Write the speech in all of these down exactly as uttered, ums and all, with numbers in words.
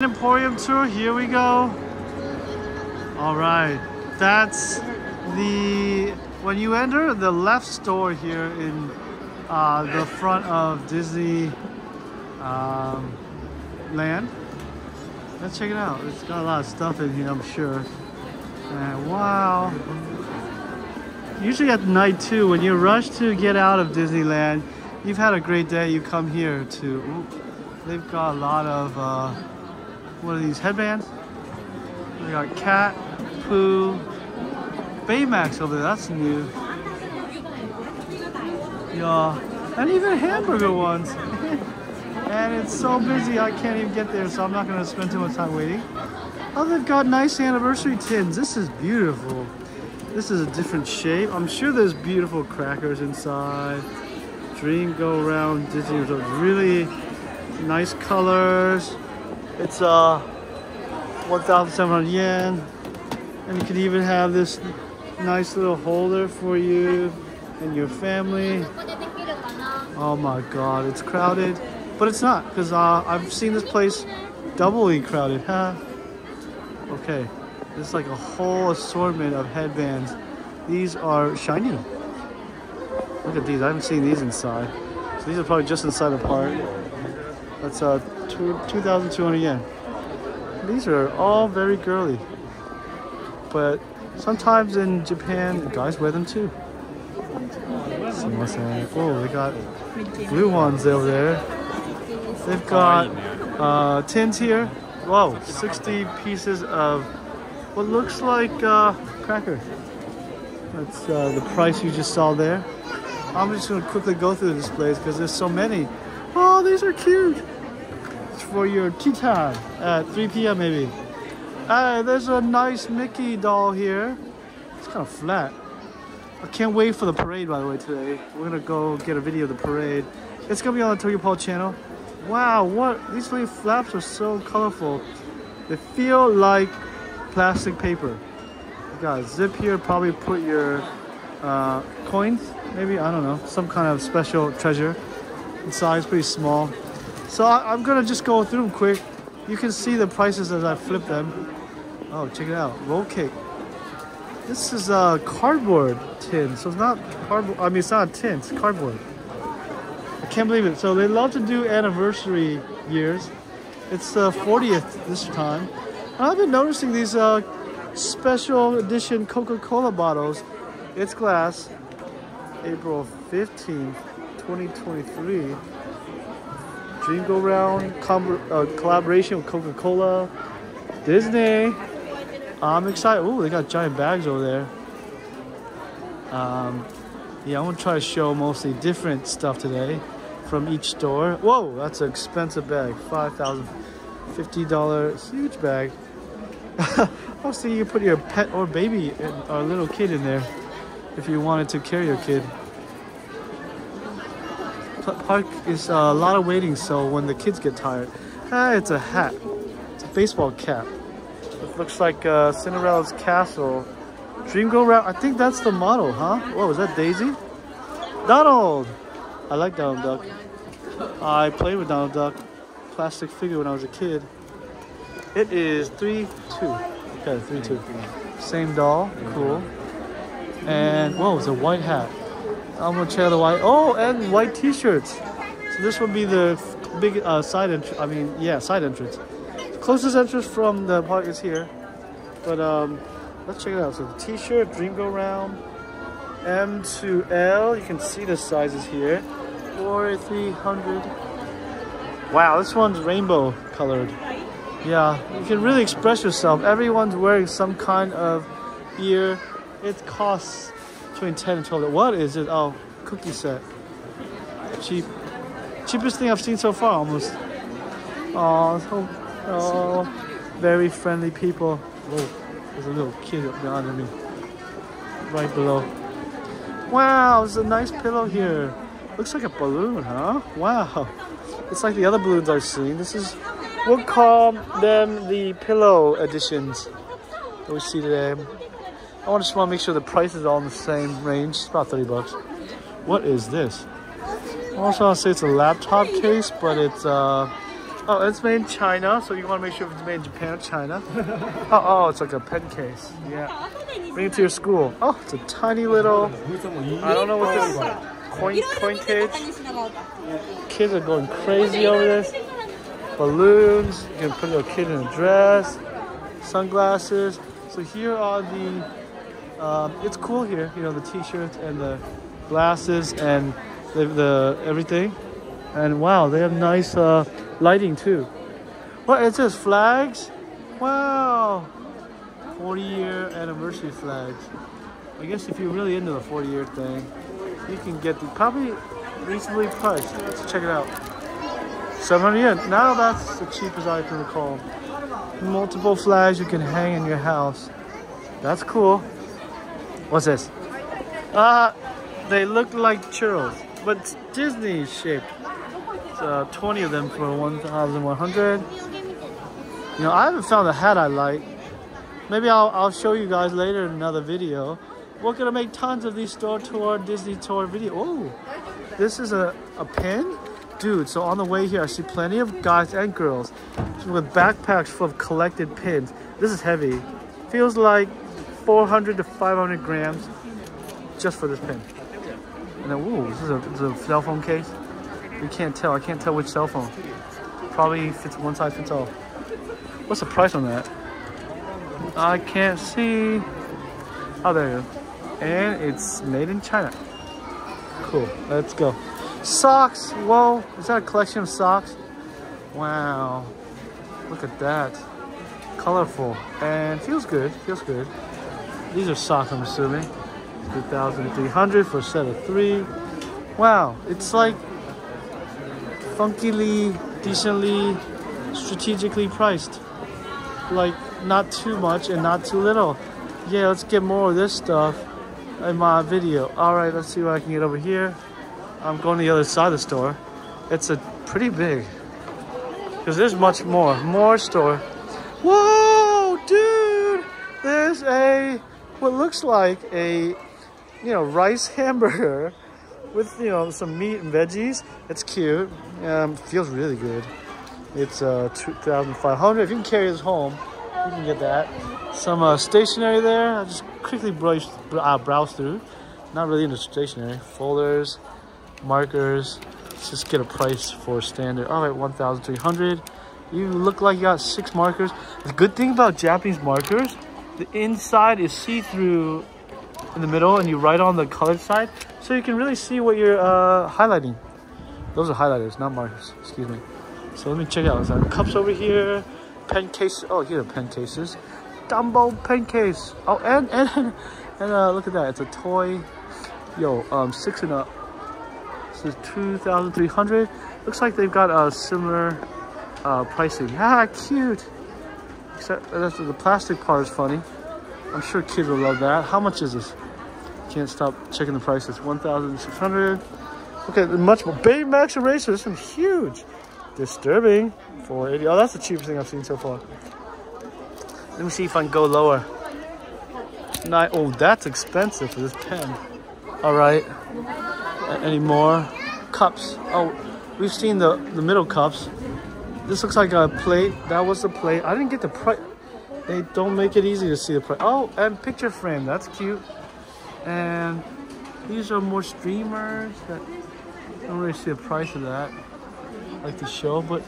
Emporium tour, here we go. All right, that's the, when you enter the left door here in uh, the front of Disney um, land. Let's check it out. It's got a lot of stuff in here, I'm sure. And wow. Usually at night too, when you rush to get out of Disneyland, you've had a great day, you come here to, ooh, they've got a lot of, uh, what are these, headbands? We got cat, poo, Baymax over there, that's new. Yeah, and even hamburger ones. And it's so busy I can't even get there, so I'm not gonna spend too much time waiting. Oh, they've got nice anniversary tins. This is beautiful. This is a different shape. I'm sure there's beautiful crackers inside. Dream go round Disney Resort. Really nice colors. It's uh one thousand seven hundred yen. And you can even have this nice little holder for you and your family. Oh my god, it's crowded. But it's not, because uh, I've seen this place doubly crowded, huh? Okay. It's like a whole assortment of headbands. These are shiny. Look at these. I haven't seen these inside. So these are probably just inside the park. That's uh, two thousand two hundred yen. These are all very girly. But sometimes in Japan, the guys wear them too. Oh, they got blue ones over there. They've got uh, tins here. Whoa, sixty pieces of what looks like uh, cracker. That's uh, the price you just saw there. I'm just gonna quickly go through the displays because there's so many. Oh, these are cute. It's for your tea time at three P M maybe. Hey, there's a nice Mickey doll here. It's kind of flat. I can't wait for the parade, by the way, today. We're gonna go get a video of the parade. It's gonna be on the Tokyo Paul channel. Wow, what? These little flaps are so colorful. They feel like plastic paper. You got a zip here, probably put your uh, coins, maybe, I don't know, some kind of special treasure. The size pretty small. So I, I'm gonna just go through them quick. You can see the prices as I flip them. Oh, check it out, roll cake. This is a cardboard tin, so it's not cardboard, I mean it's not a tin, it's cardboard. I can't believe it. So they love to do anniversary years. It's the fortieth this time. I've been noticing these uh, special edition Coca-Cola bottles. It's glass, April fifteenth, twenty twenty-three. Dream Go Round, uh, collaboration with Coca-Cola, Disney. I'm excited. Ooh, they got giant bags over there. Um, yeah, I'm gonna try to show mostly different stuff today from each store. Whoa, that's an expensive bag, five thousand fifty dollar huge bag. Also, you put your pet or baby in, or little kid in there if you wanted to carry your kid. Park is a lot of waiting, so when the kids get tired, ah, it's a hat. It's a baseball cap. It looks like uh, Cinderella's castle. Dream Go Round. I think that's the model, huh? Whoa, is that Daisy? Donald. I like Donald Duck. I played with Donald Duck plastic figure when I was a kid. It is three two. Okay, three two. Same doll, cool. And whoa, it's a white hat. I'm gonna check out the white. Oh, and white T-shirts. So this would be the big uh, side entrance. I mean, yeah, side entrance. The closest entrance from the park is here. But um, let's check it out. So the T-shirt, Dream Go Round, M to L. You can see the sizes here. Or three hundred. Wow, this one's rainbow colored. Yeah, you can really express yourself. Everyone's wearing some kind of ear. It costs between ten and twelve. What is it? Oh, cookie set. Cheap. Cheapest thing I've seen so far, almost. Oh, so, oh very friendly people. Whoa, there's a little kid up there under me. Right below. Wow, there's a nice pillow here. Looks like a balloon, huh? Wow. It's like the other balloons I've seen. This is, we'll call them the pillow editions that we see today. I just want to make sure the price is all in the same range. It's about thirty bucks. What is this? Also, I'll say it's a laptop case, but it's uh, Oh, it's made in China, so you want to make sure if it's made in Japan or China. oh, oh, it's like a pen case. Yeah. Bring it to your school. Oh, it's a tiny little, I don't know what this is, coin, coin cage. Kids are going crazy over this. Balloons, you can put your kid in a dress, sunglasses. So here are the, um, it's cool here, you know, the t-shirts and the glasses and the, the everything. And wow, they have nice uh, lighting too. What is this? Flags? Wow! forty year anniversary flags. I guess if you're really into the forty year thing, you can get the probably reasonably priced. Let's check it out. seven hundred yen. Now that's the cheapest I can recall. Multiple flags you can hang in your house. That's cool. What's this? Uh, they look like churros, but it's Disney shaped. Uh, twenty of them for one thousand one hundred. You know, I haven't found a hat I like. Maybe I'll, I'll show you guys later in another video. We're gonna make tons of these store tour, Disney tour video. Oh, this is a, a pin? Dude, so on the way here, I see plenty of guys and girls with backpacks full of collected pins. This is heavy. Feels like four hundred to five hundred grams just for this pin. And then, ooh, this is a, this is a cell phone case. You can't tell. I can't tell which cell phone. Probably fits one size fits all. What's the price on that? I can't see. Oh, there you go. And it's made in China. Cool. Let's go. Socks. Whoa. Is that a collection of socks? Wow. Look at that. Colorful. And feels good. Feels good. These are socks, I'm assuming. two thousand three hundred for a set of three. Wow. It's like funkily, decently, strategically priced. Like, not too much and not too little. Yeah, let's get more of this stuff in my video. All right, let's see what I can get over here. I'm going to the other side of the store. It's a pretty big, because there's much more, more store. Whoa, dude, there's a, what looks like a, you know, rice hamburger with, you know, some meat and veggies. It's cute. Um, feels really good. It's uh, two thousand five hundred. If you can carry this home, you can get that. Some uh, stationery there. I just quickly browsed, uh, browsed through. Not really into stationery. Folders, markers. Let's just get a price for standard. All right, one thousand three hundred. You look like you got six markers. The good thing about Japanese markers, the inside is see-through in the middle, and you write on the colored side, so you can really see what you're uh, highlighting. Those are highlighters, not markers, excuse me. So let me check out. There's cups over here, pen cases. Oh, here are pen cases. Dumbo pen case. Oh, and and and uh, look at that. It's a toy. Yo, um, six and up. This is two thousand three hundred. Looks like they've got a similar uh, pricing. Ah, cute. Except uh, the plastic part is funny. I'm sure kids will love that. How much is this? Can't stop checking the prices. one thousand six hundred. Okay, much more. Baymax eraser. This one's huge. Disturbing. four eighty. Oh, that's the cheapest thing I've seen so far. Let me see if I can go lower. Nine. Oh, that's expensive for this pen. All right. Any more? Cups. Oh, we've seen the, the middle cups. This looks like a plate. That was the plate. I didn't get the price. They don't make it easy to see the price. Oh, and picture frame. That's cute. And these are more streamers that... I don't really see the price of that. I like to show, but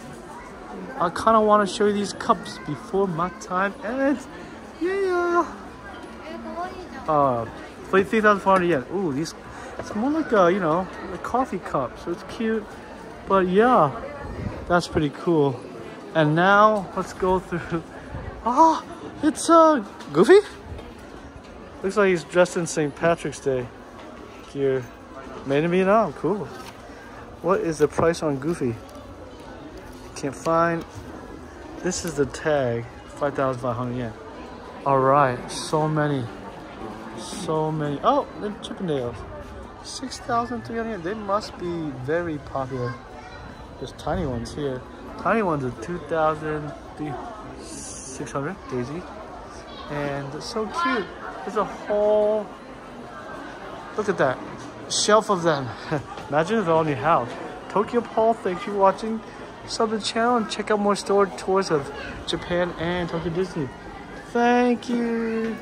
I kind of want to show you these cups before my time ends. Yeah. Uh, three thousand four hundred yen. Ooh, these. It's more like a, you know, a coffee cup, so it's cute. But yeah, that's pretty cool. And now let's go through. Oh, it's uh Goofy. Looks like he's dressed in Saint Patrick's Day gear. Made in Vietnam. Cool. What is the price on Goofy? Can't find. This is the tag, five thousand five hundred yen. All right, so many, so many. Oh, the Chip 'n Dale, six thousand three hundred yen. They must be very popular. There's tiny ones here. Tiny ones are two thousand six hundred, Daisy. And it's so cute. There's a whole, look at that, shelf of them. Imagine if they're all in your house. Tokyo Paul, thanks for watching. sub to the channel and check out more store tours of Japan and Tokyo Disney. Thank you.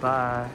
Bye.